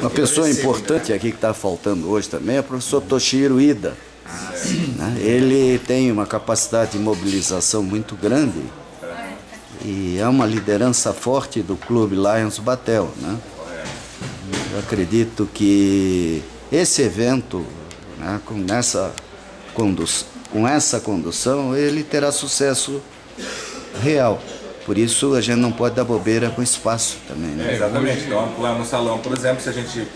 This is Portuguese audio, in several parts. Uma pessoa importante aqui que está faltando hoje também é o professor Toshiro Ida. Ele tem uma capacidade de mobilização muito grande e é uma liderança forte do Clube Lions Batel. Eu acredito que esse evento, com essa condução, ele terá sucesso real. Por isso, a gente não pode dar bobeira com espaço também, né? É, exatamente. Então, lá no salão, por exemplo, se a gente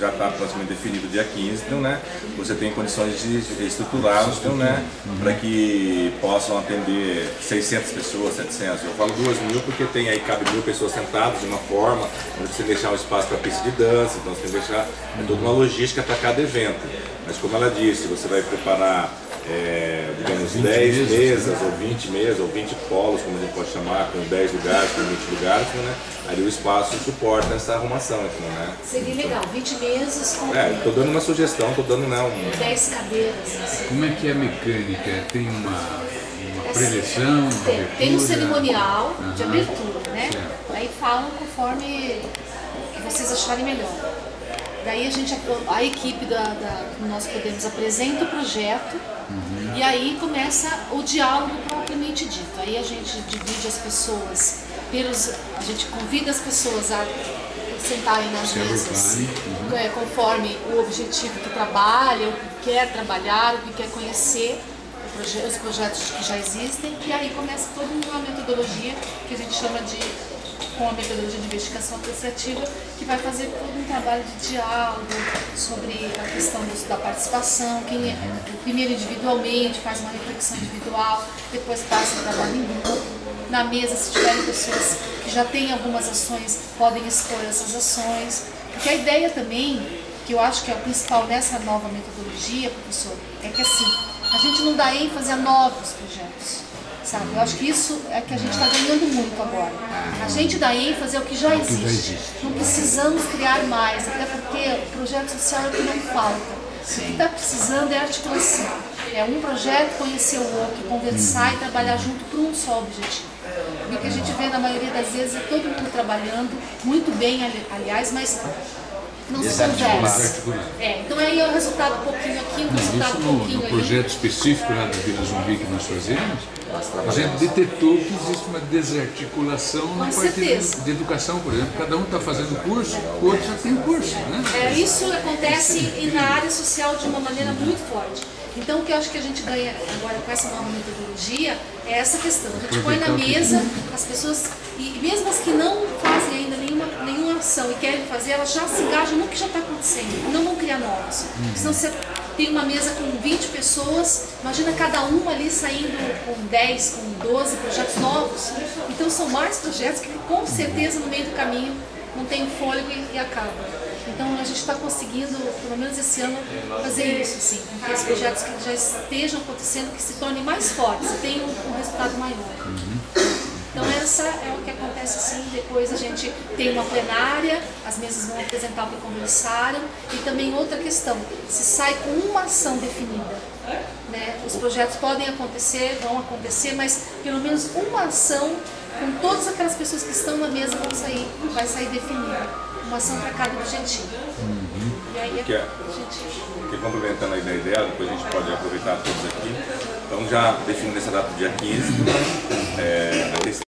já está praticamente definido dia 15, então, né, você tem condições de estruturá-los, então, né, para que possam atender 600 pessoas, 700. Eu falo 2.000 porque tem aí, cabe 1.000 pessoas sentadas de uma forma, onde você tem que deixar um espaço para pista de dança, então você tem que deixar toda uma logística para cada evento. Mas como ela disse, você vai preparar... digamos, 10 mesas, ou 20 mesas, ou 20 polos, como a gente pode chamar, com 10 lugares, com 20 lugares, né? Ali o espaço suporta essa arrumação, né? Seria legal, 20 mesas com... estou dando uma sugestão, estou dando, né, um... 10 cadeiras, assim. Como é que é a mecânica? Tem uma preleção? Tem um cerimonial de abertura, né? Certo. Aí falam conforme vocês acharem melhor. Daí a equipe nós podemos apresenta o projeto e aí começa o diálogo propriamente dito. Aí a gente divide as pessoas, a gente convida as pessoas a sentarem nas mesas conforme o objetivo que trabalha, o que quer trabalhar, o que quer conhecer, os projetos que já existem. E aí começa toda uma metodologia que a gente chama de... com a metodologia de investigação associativa, que vai fazer todo um trabalho de diálogo sobre a questão da participação. Quem é, primeiro individualmente, faz uma reflexão individual, depois passa o trabalho em grupo. Na mesa, se tiverem pessoas que já têm algumas ações, podem expor essas ações. Porque a ideia também, que eu acho que é o principal dessa nova metodologia, professor, é que assim, a gente não dá ênfase a novos projetos. Sabe? Eu acho que isso é que a gente está ganhando muito agora. A gente dá ênfase ao que já existe. Não precisamos criar mais, até porque o projeto social é o que não falta. O que está precisando é articulação. É um projeto conhecer o outro, conversar e trabalhar junto para um só objetivo. E o que a gente vê na maioria das vezes é todo mundo trabalhando, muito bem, aliás, mas... não se conversa. Então aí é o resultado pouquinho aqui, o resultado pouquinho ali. No projeto específico lá da Vila Zumbi que nós fazemos, a gente detetou que existe uma desarticulação na parte de educação, por exemplo. Cada um está fazendo curso, o outro já tem curso, né? Isso acontece na área social de uma maneira muito forte. Então o que eu acho que a gente ganha agora com essa nova metodologia é essa questão. A gente põe na mesa as pessoas, e mesmo as que não fazem ainda nenhuma ação e querem fazer, elas já se engajam no que já está acontecendo, não vão criar novos. Senão você tem uma mesa com 20 pessoas, imagina cada uma ali saindo com 10, com 12 projetos novos. Então são mais projetos que com certeza no meio do caminho não tem fôlego e acabam. Então a gente está conseguindo, pelo menos esse ano, fazer isso, sim. Que os projetos que já estejam acontecendo, que se tornem mais fortes, tenham um resultado maior. Então essa é o que acontece, sim. Depois a gente tem uma plenária, as mesas vão apresentar o que conversaram. E também outra questão, se sai com uma ação definida. Né? Os projetos podem acontecer, vão acontecer, mas pelo menos uma ação com todas aquelas pessoas que estão na mesa vai sair definida. Uma ação para cada objetivo. E aí porque complementando a ideia dela, depois a gente pode aproveitar todos aqui. Então já definindo essa data do dia 15, a questão